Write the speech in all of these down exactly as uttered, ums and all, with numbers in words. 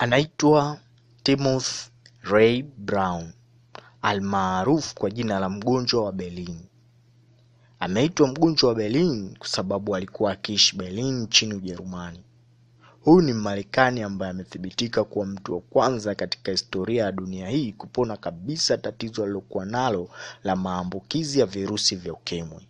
anaitwa Timothy Ray Brown, almaarufu kwa jina la mgonjwa wa Berlin. Ameitwa mgonjwa wa Berlin kwa sababu alikuwa akiishi Berlin nchini Ujerumani. Huyu ni Marekani ambaye amethibitika kuwa mtu wa kwanza katika historia ya dunia hii kupona kabisa tatizo alilokuwa nalo la maambukizi ya virusi vya ukimwi.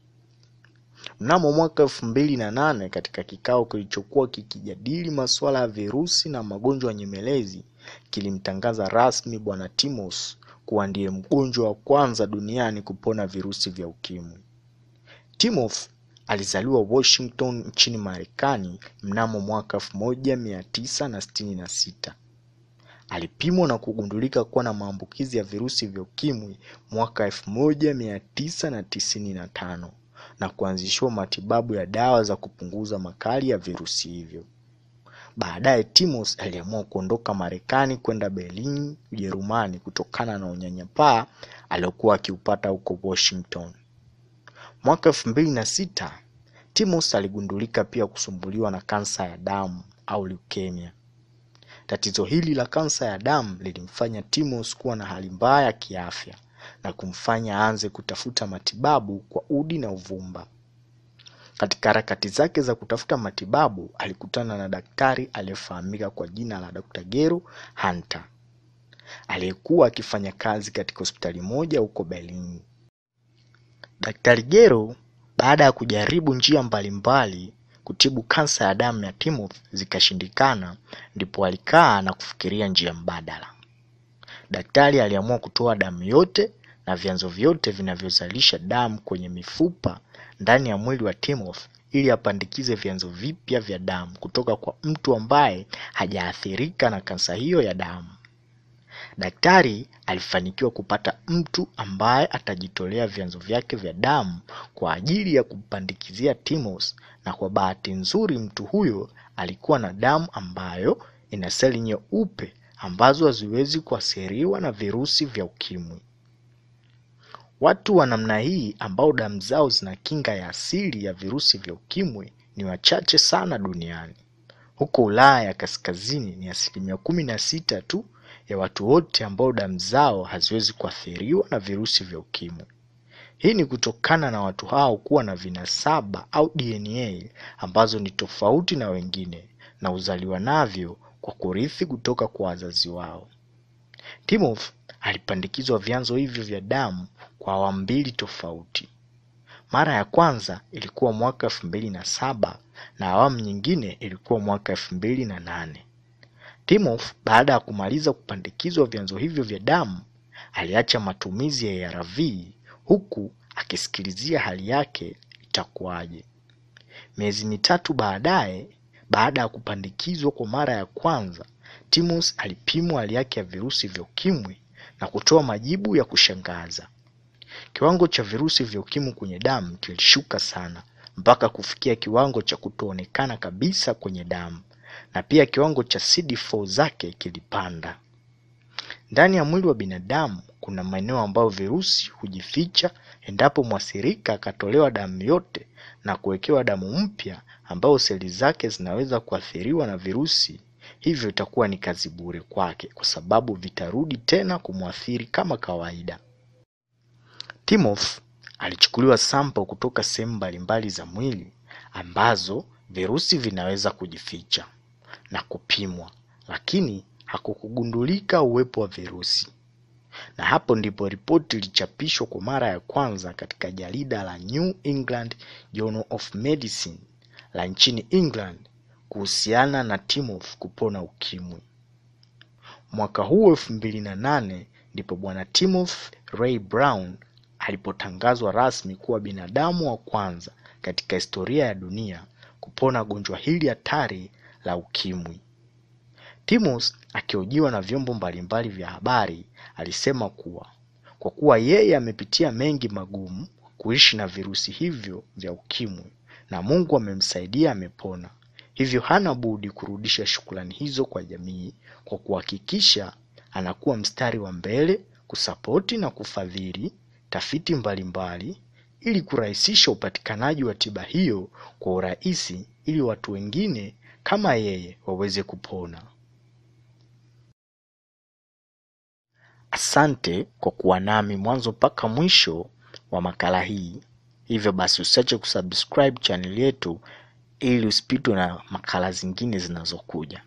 Mnamo mwaka elfu mbili na nane, katika kikao kilichokuwa kikijadili masuala ya virusi na magonjwa nyemelezi, kilimtangaza rasmi Bwana Timothy kuwa ndiye mgonjwa wa kwanza duniani kupona virusi vya ukimwi. Timothy alizaliwa Washington nchini Marekani mnamo mwaka elfu moja mia tisa sitini na sita. Alipimwa na kugundulika kuwa na maambukizi ya virusi vya ukimwi mwaka elfu moja mia tisa tisini na tano na kuanzishwa matibabu ya dawa za kupunguza makali ya virusi hivyo. Baadaye Timothy aliamua kuondoka Marekani kwenda Berlin, Ujerumani, kutokana na unyanyapaa aliyokuwa akiupata huko Washington. Mwaka elfu mbili na sita, Timothy aligundulika pia kusumbuliwa na kansa ya damu au leukemia. Tatizo hili la kansa ya damu lilimfanya Timothy kuwa na hali mbaya ya kiafya na kumfanya aanze kutafuta matibabu kwa udi na uvumba. Katika harakati zake za kutafuta matibabu, alikutana na daktari aliyefahamika kwa jina la Doctor Gero Hütter, aliyekuwa akifanya kazi katika hospitali moja huko Berlin. Daktari Gero, baada ya kujaribu njia mbalimbali kutibu kansa ya damu ya Timothy zikashindikana, ndipo alikaa na kufikiria njia mbadala. Daktari aliamua kutoa damu yote na vyanzo vyote vinavyozalisha damu kwenye mifupa ndani ya mwili wa Timothy ili apandikize vyanzo vipya vya damu kutoka kwa mtu ambaye hajaathirika na kansa hiyo ya damu. Daktari alifanikiwa kupata mtu ambaye atajitolea vyanzo vyake vya damu kwa ajili ya kumpandikizia Timothy, na kwa bahati nzuri mtu huyo alikuwa na damu ambayo ina seli nyeupe ambazo haziwezi kuathiriwa na virusi vya ukimwi. Watu wa namna hii ambao damu zao zina kinga ya asili ya virusi vya ukimwi ni wachache sana duniani. Huko Ulaya ya kaskazini ni asilimia kumi na sita tu ya watu wote ambao damu zao haziwezi kuathiriwa na virusi vya ukimwi. Hii ni kutokana na watu hao kuwa na vinasaba au D N A ambazo ni tofauti na wengine na uzaliwa navyo kwa kurithi kutoka kwa wazazi wao. Timothy alipandikizwa vyanzo hivyo vya damu kwa awamu mbili tofauti. Mara ya kwanza ilikuwa mwaka elfu mbili na saba na awamu nyingine ilikuwa mwaka elfu mbili na nane. Timothy, baada ya kumaliza kupandikizwa vyanzo hivyo vya damu, aliacha matumizi ya A R V huku akisikilizia hali yake itakuwaje. Miezi mitatu baadaye, baada ya kupandikizwa kwa mara ya kwanza, Timothy alipimwa hali yake ya virusi vya ukimwi na kutoa majibu ya kushangaza. Kiwango cha virusi vya ukimwi kwenye damu kilishuka sana mpaka kufikia kiwango cha kutoonekana kabisa kwenye damu, na pia kiwango cha C D four zake kilipanda. Ndani ya mwili wa binadamu kuna maeneo ambayo virusi hujificha endapo mwathirika akatolewa damu yote na kuwekewa damu mpya ambayo seli zake zinaweza kuathiriwa na virusi. Hivyo itakuwa ni kazi bure kwake kwa sababu vitarudi tena kumwathiri kama kawaida. Timothy alichukuliwa sample kutoka sehemu mbalimbali za mwili ambazo virusi vinaweza kujificha na kupimwa, lakini hakukugundulika uwepo wa virusi. Na hapo ndipo ripoti ilichapishwa kwa mara ya kwanza katika jarida la New England Journal of Medicine la nchini England kuhusiana na Timothy kupona ukimwi. Mwaka huo elfu mbili na nane ndipo Bwana Timothy Ray Brown alipotangazwa rasmi kuwa binadamu wa kwanza katika historia ya dunia kupona gonjwa hili hatari la ukimwi. Timothy, akihojiwa na vyombo mbalimbali vya habari, alisema kuwa kwa kuwa yeye amepitia mengi magumu kuishi na virusi hivyo vya ukimwi na Mungu amemsaidia amepona, hivyo hana budi kurudisha shukrani hizo kwa jamii kwa kuhakikisha anakuwa mstari wa mbele kusapoti na kufadhili tafiti mbalimbali ili kurahisisha upatikanaji wa tiba hiyo kwa urahisi ili watu wengine kama yeye waweze kupona. Asante kwa kuwa nami mwanzo mpaka mwisho wa makala hii. Hivyo basi usiache kusubscribe channel yetu ili usipitwe na makala zingine zinazokuja.